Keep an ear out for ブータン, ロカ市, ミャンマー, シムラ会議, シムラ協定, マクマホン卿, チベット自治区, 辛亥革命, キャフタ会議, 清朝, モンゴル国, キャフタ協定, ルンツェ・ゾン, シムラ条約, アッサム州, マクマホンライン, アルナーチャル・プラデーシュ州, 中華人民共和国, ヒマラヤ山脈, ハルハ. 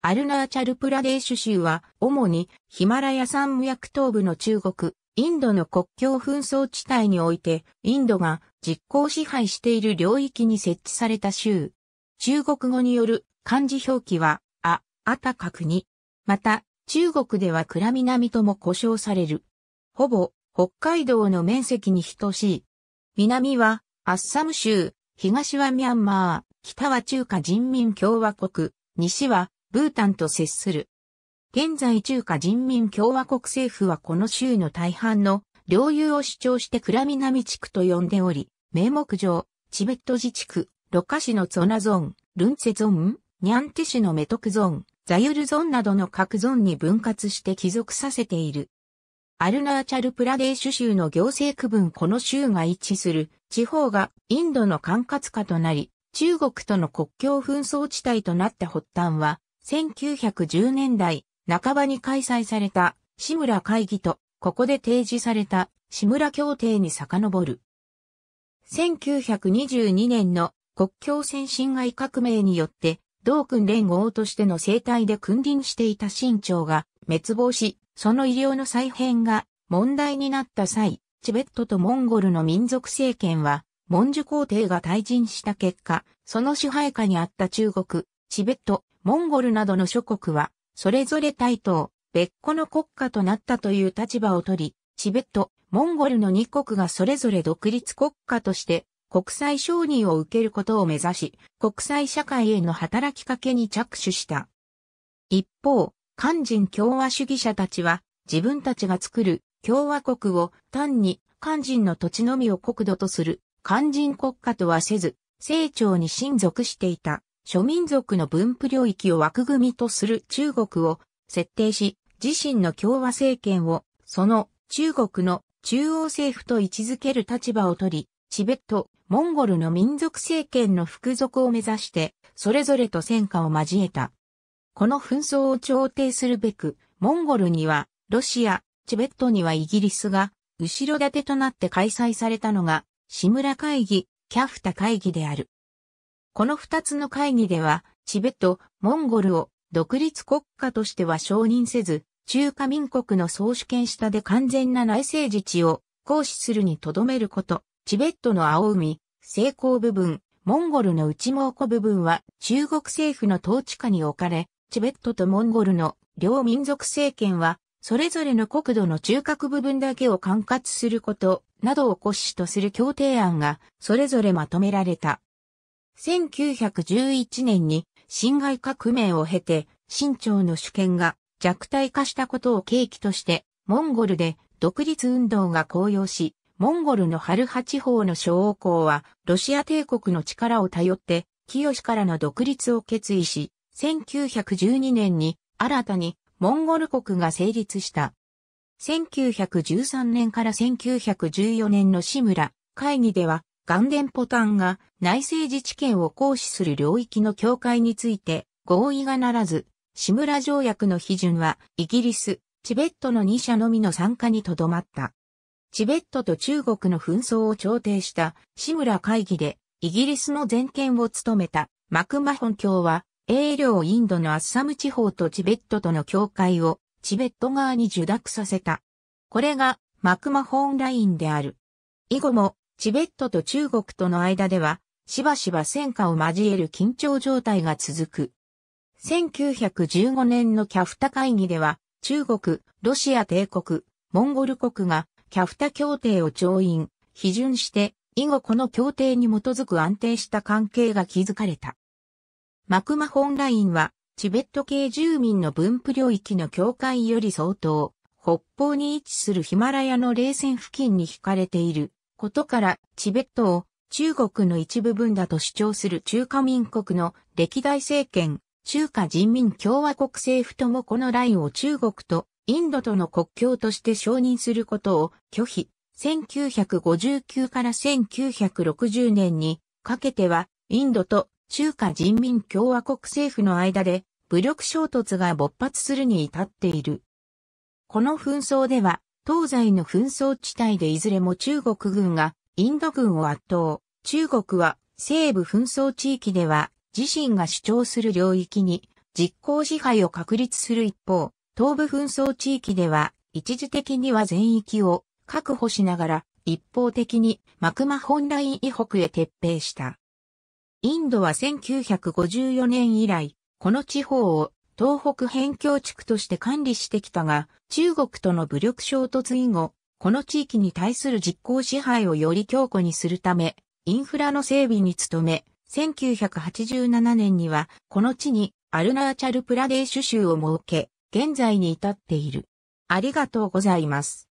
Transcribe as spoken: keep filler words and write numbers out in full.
アルナーチャルプラデーシュ州は、主にヒマラヤ山脈東部の中国、インドの国境紛争地帯において、インドが実効支配している領域に設置された州。中国語による漢字表記は、あ、あたか国。また、中国では倉南とも呼称される。ほぼ、北海道の面積に等しい。南は、アッサム州、東はミャンマー、北は中華人民共和国、西は、ブータンと接する。現在中華人民共和国政府はこの州の大半の領有を主張して倉南地区と呼んでおり、名目上、チベット自治区、ロカ市のツォナゾーン、ルンツェゾーン、ニャンテ市のメトクゾーン、ザユルゾーンなどの各ゾーンに分割して帰属させている。アルナーチャルプラデーシュ州の行政区分この州が一致する地方がインドの管轄下となり、中国との国境紛争地帯となった発端は、せんきゅうひゃくじゅうねんだい半ばに開催されたシムラ会議とここで提示されたシムラ協定に遡る。せんきゅうひゃくにじゅうにねんの国境線侵害革命によって同訓連合としての政体で君臨していた清朝が滅亡し、その医療の再編が問題になった際、チベットとモンゴルの民族政権は文殊皇帝が退陣した結果、その支配下にあった中国、チベット、モンゴルなどの諸国は、それぞれ対等、別個の国家となったという立場をとり、チベット、モンゴルのにこくがそれぞれ独立国家として、国際承認を受けることを目指し、国際社会への働きかけに着手した。一方、漢人共和主義者たちは、自分たちが作る共和国を単に漢人の土地のみを国土とする漢人国家とはせず、清朝に親族していた。諸民族の分布領域を枠組みとする中国を設定し、自身の共和政権をその中国の中央政府と位置づける立場をとり、チベット、モンゴルの民族政権の服属を目指して、それぞれと戦火を交えた。この紛争を調停するべく、モンゴルにはロシア、チベットにはイギリスが後ろ盾となって開催されたのが、シムラ会議、キャフタ会議である。この二つの会議では、チベット、モンゴルを独立国家としては承認せず、中華民国の総主権下で完全な内政自治を行使するにとどめること、チベットの青海、西高部分、モンゴルの内蒙古部分は中国政府の統治下に置かれ、チベットとモンゴルの両民族政権は、それぞれの国土の中核部分だけを管轄することなどを骨子とする協定案が、それぞれまとめられた。せんきゅうひゃくじゅういちねんに辛亥革命を経て、清朝の主権が弱体化したことを契機として、モンゴルで独立運動が高揚し、モンゴルのハルハ地方の諸王公は、ロシア帝国の力を頼って、清からの独立を決意し、せんきゅうひゃくじゅうにねんに新たにモンゴル国が成立した。せんきゅうひゃくじゅうさんねんからせんきゅうひゃくじゅうよねんのシムラ会議では、元年ポタンが内政自治権を行使する領域の境界について合意がならず、シムラ条約の批准はイギリス、チベットのに者のみの参加にとどまった。チベットと中国の紛争を調停したシムラ会議でイギリスの全権を務めたマクマホン卿は、英領インドのアッサム地方とチベットとの境界をチベット側に受諾させた。これがマクマホンラインである。以後も、チベットと中国との間では、しばしば戦火を交える緊張状態が続く。せんきゅうひゃくじゅうごねんのキャフタ会議では、中国、ロシア帝国、モンゴル国がキャフタ協定を調印、批准して、以後この協定に基づく安定した関係が築かれた。マクマホンラインは、チベット系住民の分布領域の境界より相当、北方に位置するヒマラヤの冷線付近に引かれている。ことから、チベットを中国の一部分だと主張する中華民国の歴代政権、中華人民共和国政府ともこのラインを中国とインドとの国境として承認することを拒否。せんきゅうひゃくごじゅうきゅうからせんきゅうひゃくろくじゅうねんにかけては、インドと中華人民共和国政府の間で武力衝突が勃発するに至っている。この紛争では、東西の紛争地帯でいずれも中国軍がインド軍を圧倒。中国は西部紛争地域では自身が主張する領域に実効支配を確立する一方、東部紛争地域では一時的には全域を確保しながら一方的にマクマホンライン以北へ撤兵した。インドはせんきゅうひゃくごじゅうよねん以来、この地方を東北辺境地区として管理してきたが、中国との武力衝突以後、この地域に対する実効支配をより強固にするため、インフラの整備に努め、せんきゅうひゃくはちじゅうななねんにはこの地にアルナーチャルプラデーシュ州を設け、現在に至っている。ありがとうございます。